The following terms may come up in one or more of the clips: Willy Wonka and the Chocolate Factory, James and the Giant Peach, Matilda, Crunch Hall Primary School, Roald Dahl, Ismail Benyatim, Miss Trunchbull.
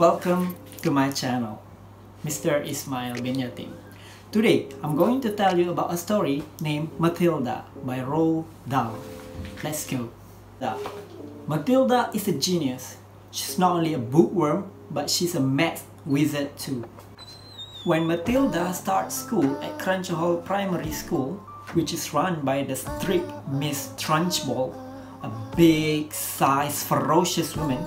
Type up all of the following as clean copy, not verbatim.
Welcome to my channel, Mr. Ismail Benyatim. Today, I'm going to tell you about a story named Matilda by Roald Dahl. Let's go. Matilda is a genius. She's not only a bookworm, but she's a math wizard too. When Matilda starts school at Crunch Hall Primary School, which is run by the strict Miss Trunchbull, a big-sized, ferocious woman,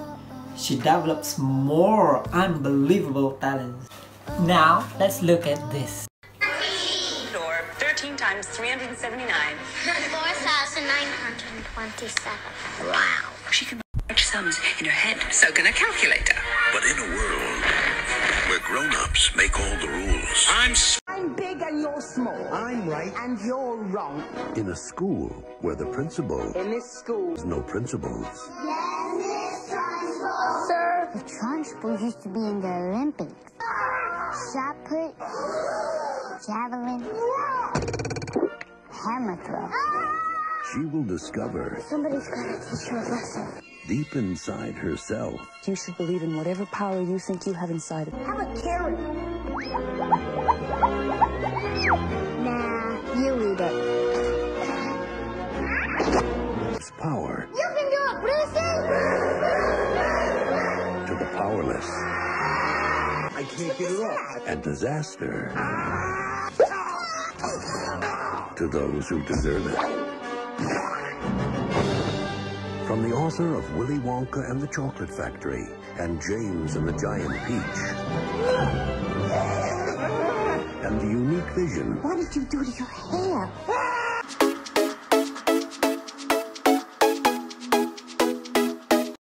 she develops more unbelievable talents. Now, let's look at this. Or 13 times 379. 4,927. Wow. She can large sums in her head, so can a calculator. But in a world where grown-ups make all the rules, I'm big and you're small. I'm right and you're wrong. In a school where the principal... In this school... There's no principals. Yes, Miss Trunchbull. Sir, the Trunchbull used to be in the Olympics. Shot put, javelin, hammer throw. She will discover... Somebody's gonna teach her a lesson. Deep inside herself... You should believe in whatever power you think you have inside of you. Have a carrot. Nah, you eat it. It's power. You can do it, Brucey! To the powerless. I can't get it off. And disaster. To those who deserve it. From the author of Willy Wonka and the Chocolate Factory and James and the Giant Peach. And the unique vision. What did you do to your hair?